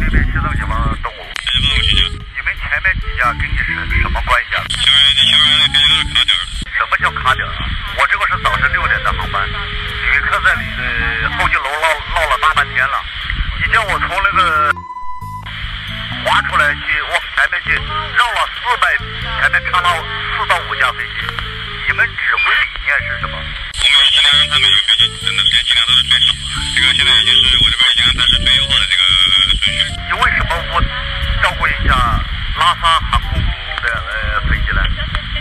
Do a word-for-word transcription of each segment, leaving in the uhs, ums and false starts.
这边制造警方动物。哎，问我一下，你们前面几家跟你是什么关系啊？前面那前面那跟你都是卡点什么叫卡点啊？我这个是早晨六点的航班，旅客在呃候机楼唠唠了大半天了。你叫我从那个滑出来去，往前面去绕了四百，前面插了四到五架飞机。你们指挥理念是什么？我们尽量让他们有飞机，真的飞机量都是最少。这个现在已经是我这边已经安排是最优化的这个。 你为什么不照顾一下拉萨航空的呃飞机呢？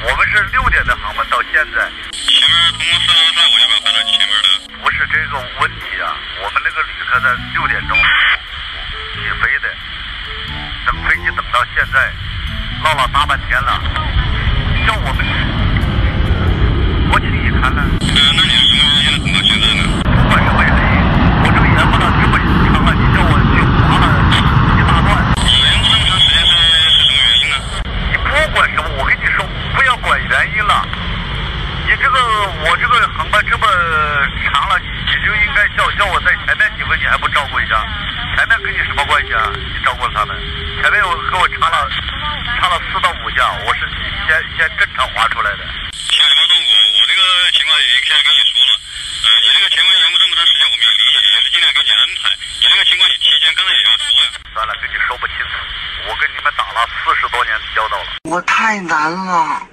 我们是六点的航班，到现在前面从四楼上我就把搬到前面了。不是这个问题啊，我们那个旅客在六点钟起飞的，等飞机等到现在唠了大半天了，叫我们我请你看看。呃，那你为什么现在等到现在呢？我是为谁？我这延不到去不成了，你叫我去。 原因了，你这个我这个航班这么长了，你就应该叫叫我在前面几分，你还不照顾一下？前面跟你什么关系啊？你照顾他们？前面我给我插了插了四到五架，我是先先正常滑出来的。像什么动物？我这个情况也现在跟你说了，呃，你这个情况延误这么长时间，我们也理解，也是尽量给你安排。你这个情况你提前刚才也要说呀。算了，跟你说不清楚，我跟你们打了四十多年的交道了，我太难了。